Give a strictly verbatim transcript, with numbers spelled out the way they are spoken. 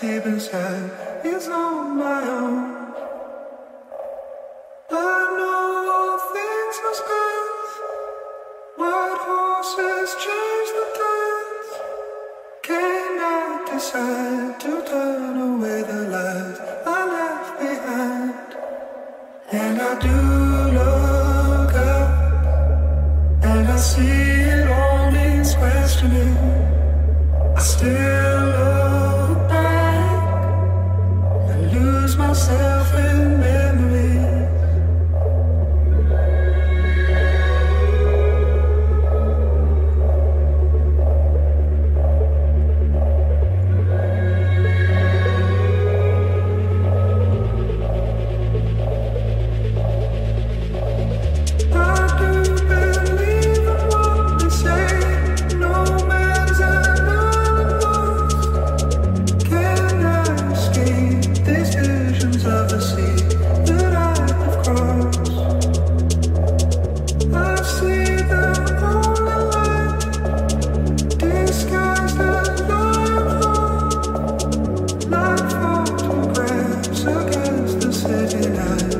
deep inside is on my own. I know all things must pass. White horses change the tides. Cannot decide to turn away the lies I left behind. And I do look up, and I see it all needs questioning. I still look back and lose myself in memories. Against the city light.